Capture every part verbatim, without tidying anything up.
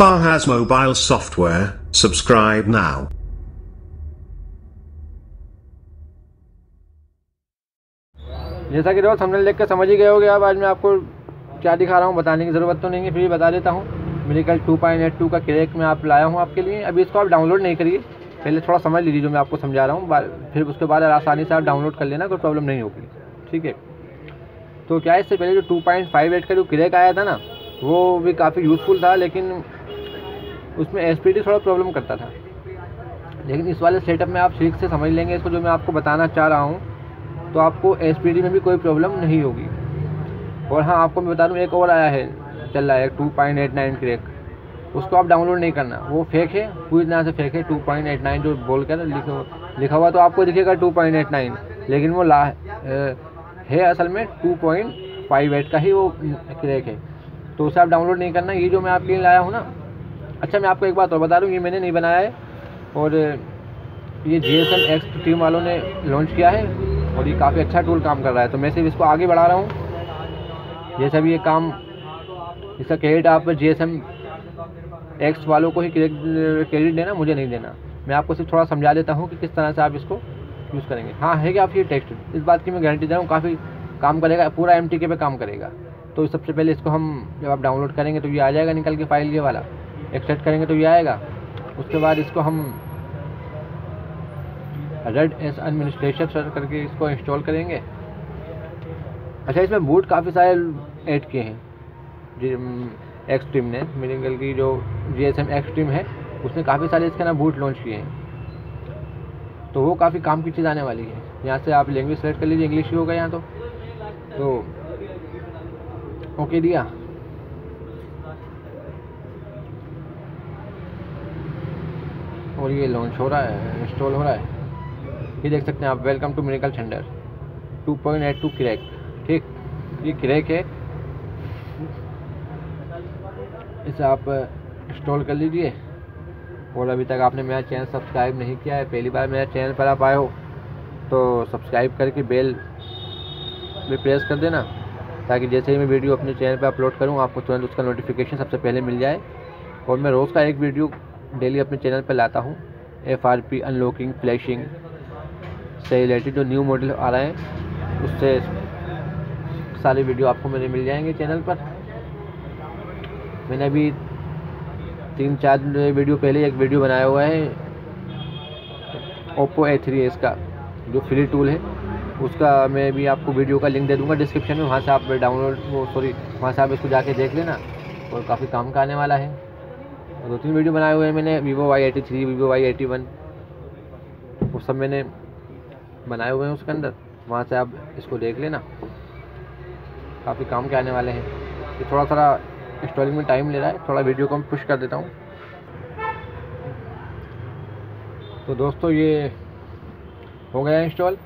far has mobile software, subscribe now. जैसा कि दोस्त हमने देख कर समझ ही गए होंगे, अब आज मैं आपको क्या दिखा रहा हूँ बताने की ज़रूरत तो नहीं है, फिर भी बता देता हूँ। Miracle two point eight two का क्रैक मैं आप लाया हूँ आपके लिए। अभी इसको आप डाउनलोड नहीं करिए, पहले थोड़ा समझ लीजिए जो मैं आपको समझा रहा हूँ, फिर उसके बाद आसानी से आप डाउनलोड कर लेना, कोई प्रॉब्लम नहीं होगी, ठीक है। तो क्या इससे पहले जो टू पॉइंट फाइव एट का जो क्रैक आया था ना, वो भी काफ़ी यूज़फुल था, लेकिन उसमें एसपीडी थोड़ा प्रॉब्लम करता था। लेकिन इस वाले सेटअप में आप ठीक से समझ लेंगे इसको, जो मैं आपको बताना चाह रहा हूँ, तो आपको एसपीडी में भी कोई प्रॉब्लम नहीं होगी। और हाँ, आपको मैं बता दूँ, एक और आया है, चल रहा है two point eight nine crack, उसको आप डाउनलोड नहीं करना, वो फेक है, पूरी तरह से फेक है। टू पॉइंट एट नाइन जो बोल कर लिखा हुआ तो आपको दिखेगा टू पॉइंट एट नाइन, लेकिन वो ला है असल में टू पॉइंट फाइव एट का ही वो क्रैक है, तो उसे आप डाउनलोड नहीं करना। ये जो मैं आपके लिए लाया हूँ ना, अच्छा मैं आपको एक बात और बता दूँ, ये मैंने नहीं बनाया है, और ये जीएसएम एक्सट्रीम वालों ने लॉन्च किया है, और ये काफ़ी अच्छा टूल काम कर रहा है, तो मैं सिर्फ इसको आगे बढ़ा रहा हूँ। जैसा भी ये काम, इसका क्रेडिट आप जीएसएम एक्स वालों को ही क्रेडिट देना, मुझे नहीं देना। मैं आपको सिर्फ थोड़ा समझा देता हूँ कि किस तरह से आप इसको यूज़ करेंगे। हाँ है कि आप ये टेक्स्ट, इस बात की मैं गारंटी दे रहा हूँ, काफ़ी काम करेगा, पूरा एम टी के पे काम करेगा। तो सबसे पहले इसको हम जब आप डाउनलोड करेंगे तो ये आ जाएगा निकल के फाइल, ये वाला एक्सट्रैक्ट करेंगे तो ये आएगा। उसके बाद इसको हम रेड एस एडमिनिस्ट्रेशन करके इसको इंस्टॉल करेंगे। अच्छा, इसमें बूट काफ़ी सारे ऐड किए हैं एक्सट्रीम ने, मिरेकल की जो जी एस एम एक्सट्रीम है उसने काफ़ी सारे इसके ना बूट लॉन्च किए हैं, तो वो काफ़ी काम की चीज़ आने वाली है। यहाँ से आप लैंग्वेज सेलेक्ट कर लीजिए, इंग्लिश ही होगा यहाँ तो तो ओके दिया। और ये लॉन्च हो रहा है, इंस्टॉल हो रहा है, ये देख सकते हैं आप, welcome to Miracle Thunder two point eight two crack, ठीक। ये क्रैक है, इसे आप इंस्टॉल कर लीजिए। और अभी तक आपने मेरा चैनल सब्सक्राइब नहीं किया है, पहली बार मेरे चैनल पर आप आए हो तो सब्सक्राइब करके बेल भी प्रेस कर देना, ताकि जैसे ही मैं वीडियो अपने चैनल पर अपलोड करूँ आपको तुरंत उसका नोटिफिकेशन सबसे पहले मिल जाए। और मैं रोज़ का एक वीडियो डेली अपने चैनल पर लाता हूँ, F R P unlocking flashing से रिलेटेड जो न्यू मॉडल आ रहे हैं उससे सारे वीडियो आपको मेरे मिल जाएंगे चैनल पर। मैंने अभी तीन चार वीडियो पहले एक वीडियो बनाया हुआ है, ओप्पो ए थ्री इसका जो फ्री टूल है उसका, मैं भी आपको वीडियो का लिंक दे दूंगा डिस्क्रिप्शन में, वहाँ से आप डाउनलोड वो सॉरी वहाँ से आप इसको जाके देख लेना, और काफ़ी काम का आने वाला है। और दो तीन वीडियो बनाए हुए हैं मैंने, Vivo Y eighty three Vivo Y eighty one वो सब मैंने बनाए हुए हैं उसके अंदर, वहाँ से आप इसको देख लेना, काफ़ी काम के आने वाले हैं। ये थोड़ा थोड़ा इंस्टॉलिंग में टाइम ले रहा है, थोड़ा वीडियो को मैं पुश कर देता हूँ। तो दोस्तों ये हो गया इंस्टॉल,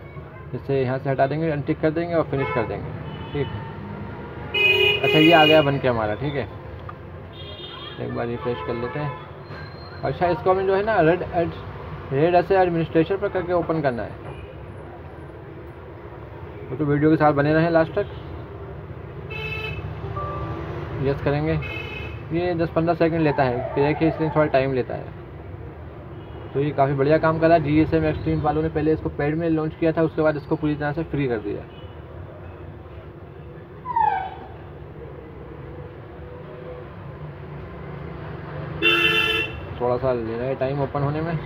इसे यहाँ से हटा देंगे, अनटिक कर देंगे और फिनिश कर देंगे, ठीक। अच्छा ये आ गया बन के हमारा, ठीक है, एक बार रिफ्रेश कर लेते हैं। अच्छा इसको हमें जो है ना रेड एड रेड ऐसे एडमिनिस्ट्रेशन पर करके ओपन करना है, तो, तो वीडियो के साथ बने रहें लास्ट तक। यस करेंगे, ये दस पंद्रह सेकंड लेता है, देखिए इसलिए थोड़ा टाइम लेता है। तो ये काफ़ी बढ़िया काम कर रहा है, जी एस एम एक्सट्रीम वालों ने पहले इसको पेड में लॉन्च किया था, उसके बाद इसको पूरी तरह से फ्री कर दिया। थोड़ा सा ले रहा है टाइम ओपन होने में।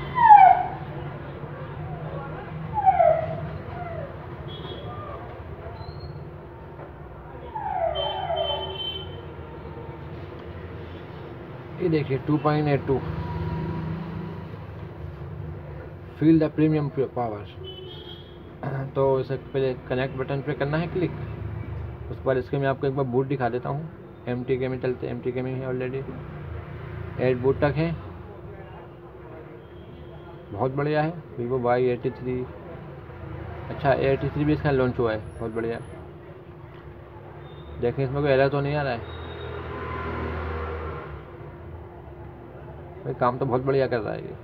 ये देखिए two point eight two feel the premium power, तो इसे पहले कनेक्ट बटन पे करना है क्लिक। उसके बाद इसके मैं आपको एक बार बूट दिखा देता हूँ, एम टी के में चलते, एम टी के में ही ऑलरेडी एट बूट तक है, बहुत बढ़िया है। वीवो वाई एटी थ्री, अच्छा एटी थ्री भी इसका लॉन्च हुआ है, बहुत बढ़िया। देखें इसमें कोई एरर तो नहीं आ रहा है, काम तो बहुत बढ़िया कर रहा है ये,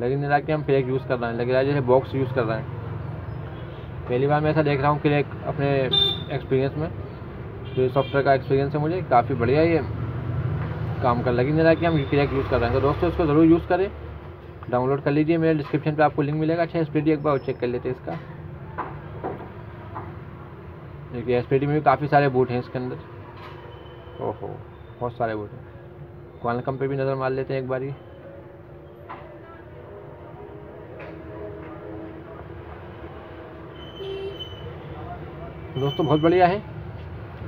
लेकिन नहीं रहा कि हम फेक यूज़ कर रहे हैं, लग रहा है जैसे बॉक्स यूज़ कर रहे हैं। पहली बार मैं ऐसा देख रहा हूँ कि अपने एक्सपीरियंस में, जो सॉफ्टवेयर का एक्सपीरियंस है मुझे, काफ़ी बढ़िया ये काम कर, लग नहीं रहा कि हम रिकैक्ट यूज़ कर रहे हैं। तो दोस्तों इसको ज़रूर यूज़ करें, डाउनलोड कर लीजिए, मेरे डिस्क्रिप्शन पे आपको लिंक मिलेगा। अच्छा एसपीडी एक बार चेक कर लेते हैं इसका, देखिए एसपीडी में भी काफ़ी सारे बूट हैं इसके अंदर। ओहो बहुत सारे बूट हैं। क्वालकॉम पे भी नज़र मार लेते हैं एक बारी। दोस्तों बहुत बढ़िया है,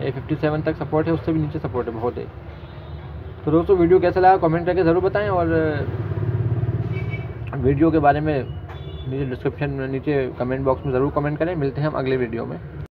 ए फिफ्टी सेवन तक सपोर्ट है, उससे भी नीचे सपोर्ट है, बहुत है। तो दोस्तों वीडियो कैसा लगा कमेंट करके ज़रूर बताएं, और वीडियो के बारे में नीचे डिस्क्रिप्शन में नीचे कमेंट बॉक्स में ज़रूर कमेंट करें। मिलते हैं हम अगले वीडियो में।